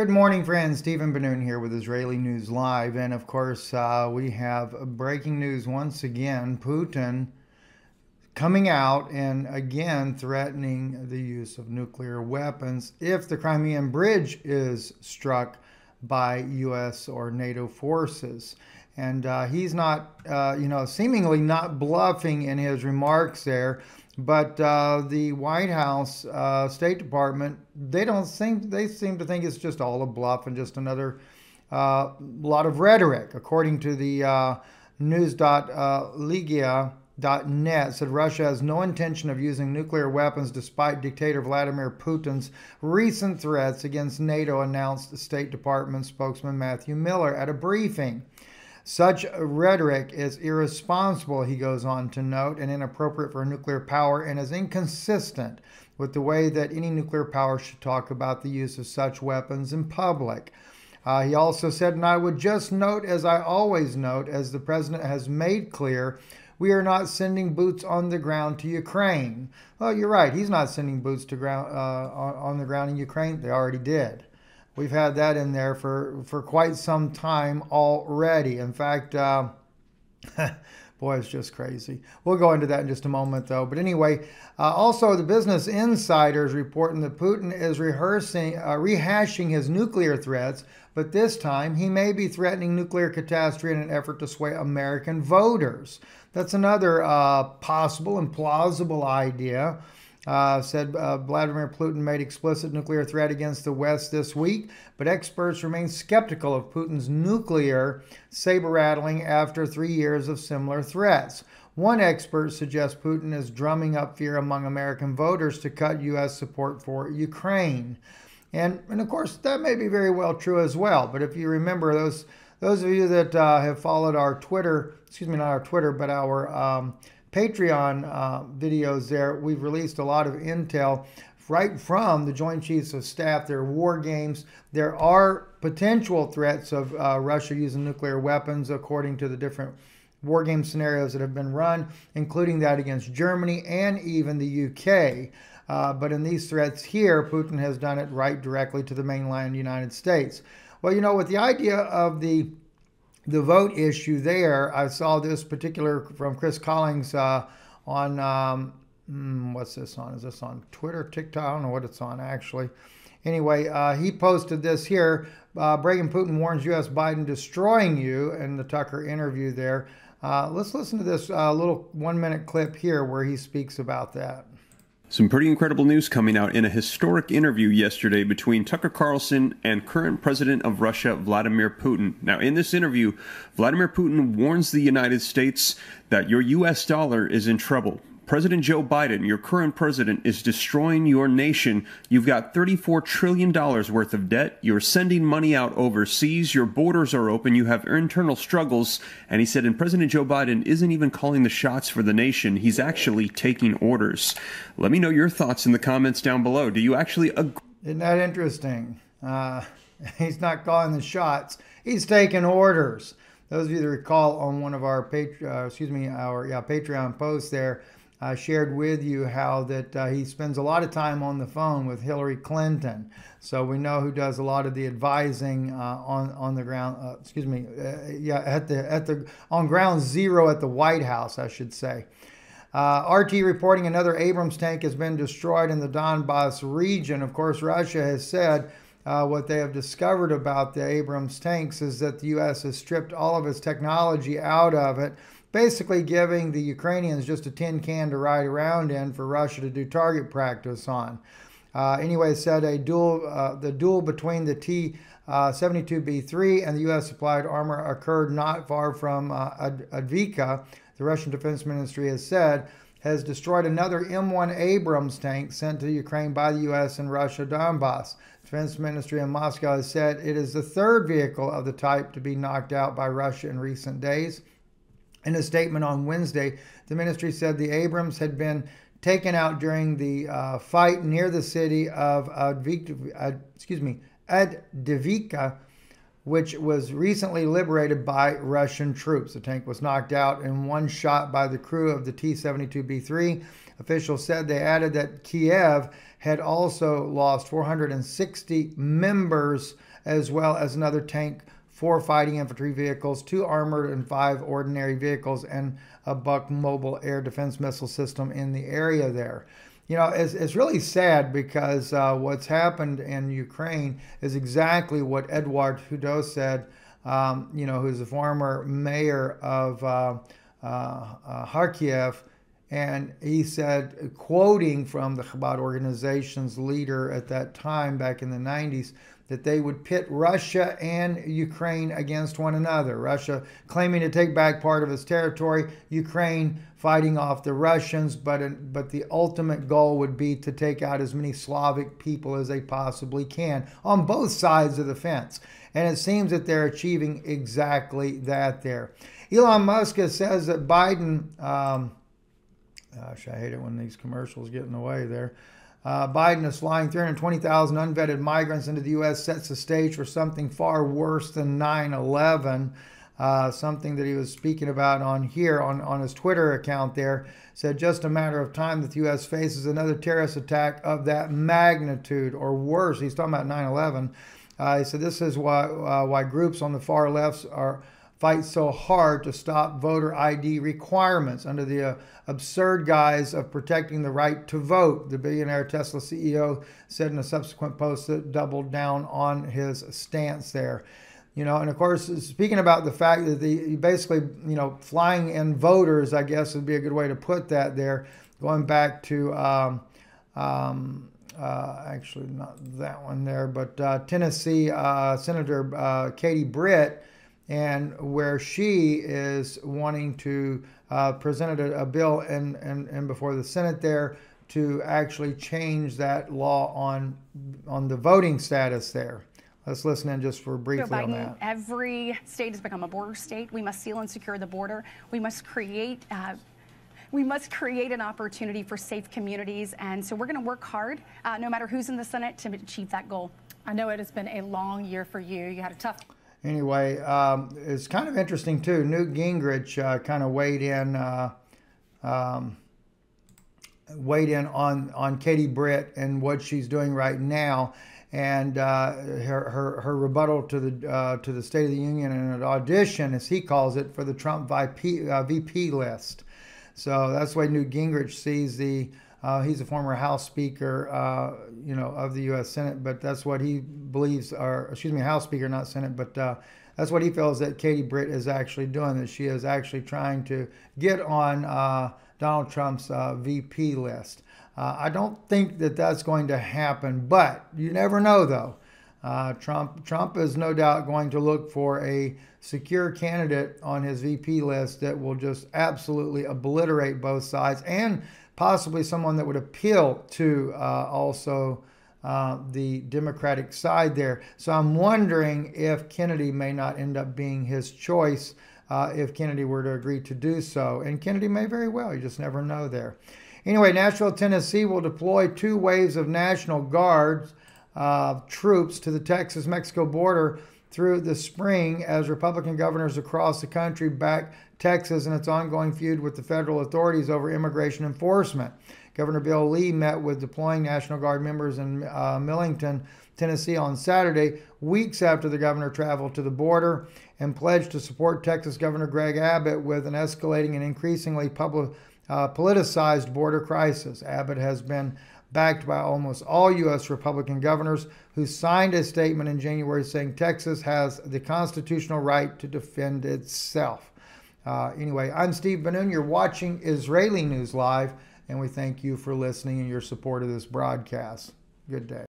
Good morning, friends. Steven Bennun here with Israeli News Live. And of course, we have breaking news once again. Putin coming out and again threatening the use of nuclear weapons if the Crimean Bridge is struck by U.S. or NATO forces. And he's not, seemingly not bluffing in his remarks there. But the White House, State Department, they seem to think it's just all a bluff and just another lot of rhetoric. According to the news.ligia.net, said Russia has no intention of using nuclear weapons despite dictator Vladimir Putin's recent threats against NATO, announced State Department spokesman Matthew Miller at a briefing. Such rhetoric is irresponsible, he goes on to note, and inappropriate for nuclear power, and is inconsistent with the way that any nuclear power should talk about the use of such weapons in public. He also said, and I would just note, as I always note, as the president has made clear, we are not sending boots on the ground to Ukraine. Well, you're right. He's not sending boots to ground on the ground in Ukraine. They already did. We've had that in there for quite some time already. In fact, boy, it's just crazy. We'll go into that in just a moment, though. But anyway, also the Business Insider is reporting that Putin is rehashing his nuclear threats, but this time he may be threatening nuclear catastrophe in an effort to sway American voters. That's another possible and plausible idea. Said Vladimir Putin made explicit nuclear threat against the West this week, but experts remain skeptical of Putin's nuclear saber-rattling after 3 years of similar threats. One expert suggests Putin is drumming up fear among American voters to cut U.S. support for Ukraine. And of course, that may be very well true as well. But if you remember, those of you that have followed our Twitter, our Patreon videos there, we've released a lot of intel right from the Joint Chiefs of Staff, their war games. There are potential threats of Russia using nuclear weapons according to the different war game scenarios that have been run, including that against Germany and even the UK. But in these threats here, Putin has done it right directly to the mainland United States. Well, you know, with the idea of the vote issue there, I saw this particular from Chris Collings on, what's this on? Is this on Twitter, TikTok? I don't know what it's on, actually. Anyway, he posted this here. Breaking: Putin warns U.S. Biden destroying you, in the Tucker interview there. Let's listen to this little one-minute clip here where he speaks about that. Some pretty incredible news coming out in a historic interview yesterday between Tucker Carlson and current president of Russia, Vladimir Putin. Now, in this interview, Vladimir Putin warns the United States that your U.S. dollar is in trouble. President Joe Biden, your current president, is destroying your nation. You've got $34 trillion worth of debt. You're sending money out overseas. Your borders are open. You have internal struggles. And he said, and President Joe Biden isn't even calling the shots for the nation. He's actually taking orders. Let me know your thoughts in the comments down below. Do you actually agree? Isn't that interesting? He's not calling the shots. He's taking orders. Those of you that recall on one of our Patreon posts there, I shared with you how that he spends a lot of time on the phone with Hillary Clinton. So we know who does a lot of the advising on the ground, on ground zero at the White House, I should say. RT reporting another Abrams tank has been destroyed in the Donbass region. Of course, Russia has said what they have discovered about the Abrams tanks is that the U.S. has stripped all of its technology out of it, basically giving the Ukrainians just a tin can to ride around in for Russia to do target practice on. Anyway, said the duel between the T-72B3 and the U.S. supplied armor occurred not far from Avdiivka. The Russian Defense Ministry has said has destroyed another M1 Abrams tank sent to Ukraine by the U.S. and Russia Donbass. Defense Ministry in Moscow has said it is the third vehicle of the type to be knocked out by Russia in recent days. In a statement on Wednesday, the ministry said the Abrams had been taken out during the fight near the city of Avdiivka, which was recently liberated by Russian troops. The tank was knocked out in one shot by the crew of the T-72B3. Officials said they added that Kiev had also lost 460 members as well as another tank, 4 fighting infantry vehicles, 2 armored and 5 ordinary vehicles, and a Buk mobile air defense missile system in the area there. You know, it's really sad because what's happened in Ukraine is exactly what Edouard Hodeau said, you know, who's the former mayor of Kharkiv, and he said, quoting from the Chabad organization's leader at that time, back in the 90s, that they would pit Russia and Ukraine against one another. Russia claiming to take back part of its territory, Ukraine fighting off the Russians, but the ultimate goal would be to take out as many Slavic people as they possibly can on both sides of the fence. And it seems that they're achieving exactly that there. Elon Musk says that Biden... gosh, I hate it when these commercials get in the way there. Biden is flying 320,000 unvetted migrants into the U.S. sets the stage for something far worse than 9/11, something that he was speaking about on here on his Twitter account there. Said just a matter of time that the U.S. faces another terrorist attack of that magnitude or worse. He's talking about 9/11. He said this is why groups on the far left are... fight so hard to stop voter ID requirements under the absurd guise of protecting the right to vote. The billionaire Tesla CEO said in a subsequent post that doubled down on his stance there. You know, and of course, speaking about the fact that the basically, you know, flying in voters, I guess would be a good way to put that there. Going back to actually not that one there, but Tennessee Senator Katie Britt, and where she is wanting to present a bill and before the Senate there to actually change that law on the voting status there. Let's listen in just for briefly Joe Biden, on that. Every state has become a border state. We must seal and secure the border. We must create an opportunity for safe communities. And so we're going to work hard, no matter who's in the Senate, to achieve that goal. I know it has been a long year for you. You had a tough... Anyway, it's kind of interesting, too. Newt Gingrich kind of weighed in on Katie Britt and what she's doing right now. And her rebuttal to the State of the Union in an audition, as he calls it, for the Trump VP list. So that's the way Newt Gingrich sees the... he's a former House Speaker, you know, of the U.S. Senate, but that's what he believes, or excuse me, House Speaker, not Senate, but that's what he feels that Katie Britt is actually doing, that she is actually trying to get on Donald Trump's VP list. I don't think that that's going to happen, but you never know, though. Trump is no doubt going to look for a secure candidate on his VP list that will just absolutely obliterate both sides, and possibly someone that would appeal to also the Democratic side there. So I'm wondering if Kennedy may not end up being his choice if Kennedy were to agree to do so. And Kennedy may very well. You just never know there. Anyway, Nashville, Tennessee will deploy 2 waves of National Guard troops to the Texas-Mexico border through the spring as Republican governors across the country back Texas in its ongoing feud with the federal authorities over immigration enforcement. Governor Bill Lee met with deploying National Guard members in Millington, Tennessee on Saturday, weeks after the governor traveled to the border and pledged to support Texas Governor Greg Abbott with an escalating and increasingly politicized border crisis. Abbott has been backed by almost all U.S. Republican governors who signed a statement in January saying Texas has the constitutional right to defend itself. Anyway, I'm Steve Bennun. You're watching Israeli News Live, and we thank you for listening and your support of this broadcast. Good day.